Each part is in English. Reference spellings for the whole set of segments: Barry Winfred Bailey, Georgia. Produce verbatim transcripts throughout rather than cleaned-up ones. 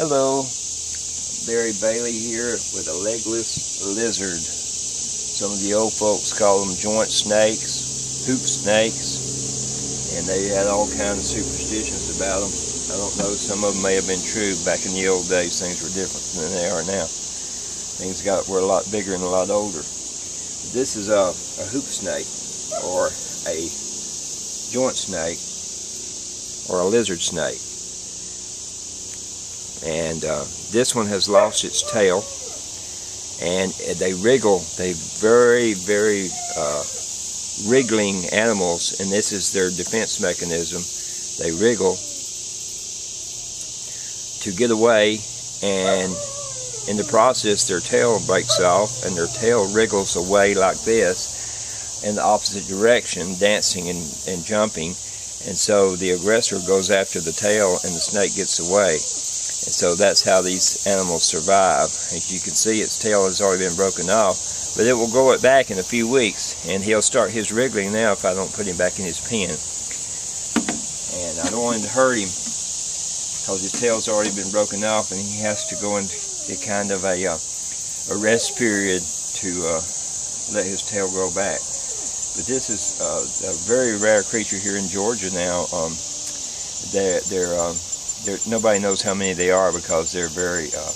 Hello, Barry Bailey here with a legless lizard. Some of the old folks call them joint snakes, hoop snakes, and they had all kinds of superstitions about them. I don't know, some of them may have been true. Back in the old days, things were different than they are now. Things got were a lot bigger and a lot older. This is a, a hoop snake, or a joint snake, or a lizard snake. And uh, this one has lost its tail, and they wriggle. They very, very uh, wriggling animals, and this is their defense mechanism. They wriggle to get away, and in the process, their tail breaks off, and their tail wriggles away like this in the opposite direction, dancing and, and jumping. And so the aggressor goes after the tail, and the snake gets away. And so that's how these animals survive. As you can see, its tail has already been broken off, but it will grow it back in a few weeks, and he'll start his wriggling now if I don't put him back in his pen. And I don't want him to hurt him, because his tail's already been broken off, and he has to go into kind of a, uh, a rest period to uh, let his tail grow back. But this is uh, a very rare creature here in Georgia now. Um, they're... they're um, There, nobody knows how many they are, because they're very, uh,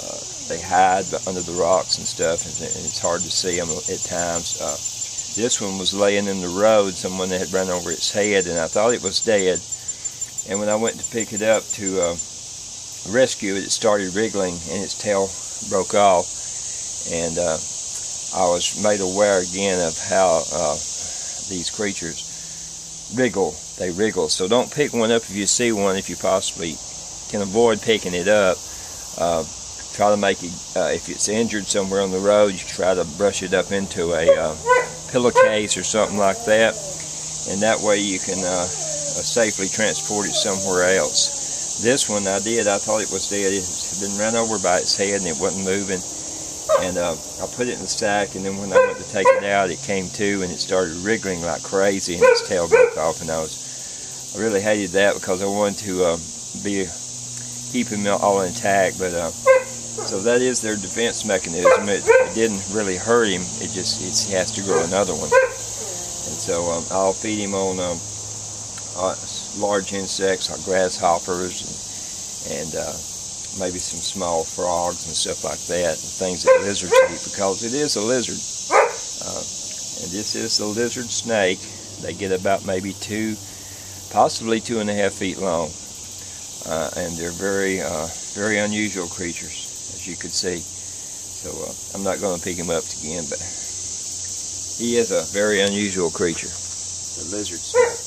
uh, they hide under the rocks and stuff, and, and it's hard to see them at times. Uh, this one was laying in the road. Someone had run over its head, and I thought it was dead. And when I went to pick it up to uh, rescue it, it started wriggling, and its tail broke off. And uh, I was made aware again of how uh, these creatures wriggle. They wriggle. So don't pick one up if you see one, if you possibly can avoid picking it up. Uh, try to make it, uh, if it's injured somewhere on the road, you try to brush it up into a uh, pillowcase or something like that. And that way you can uh, uh, safely transport it somewhere else. This one I did, I thought it was dead. It had been run over by its head and it wasn't moving. And uh, I put it in the sack, and then when I went to take it out, it came to, and it started wriggling like crazy, and its tail broke off, and I was, I really hated that, because I wanted to uh, be keep him all intact. But uh, so that is their defense mechanism. It, it didn't really hurt him. It just it has to grow another one, and so um, I'll feed him on um, uh, large insects like grasshoppers and. and uh, maybe some small frogs and stuff like that, and things that lizards eat, because it is a lizard. Uh, and this is a lizard snake. They get about maybe two, possibly two and a half feet long. Uh, and they're very, uh, very unusual creatures, as you could see. So uh, I'm not going to pick him up again, but he is a very unusual creature, the lizard snake.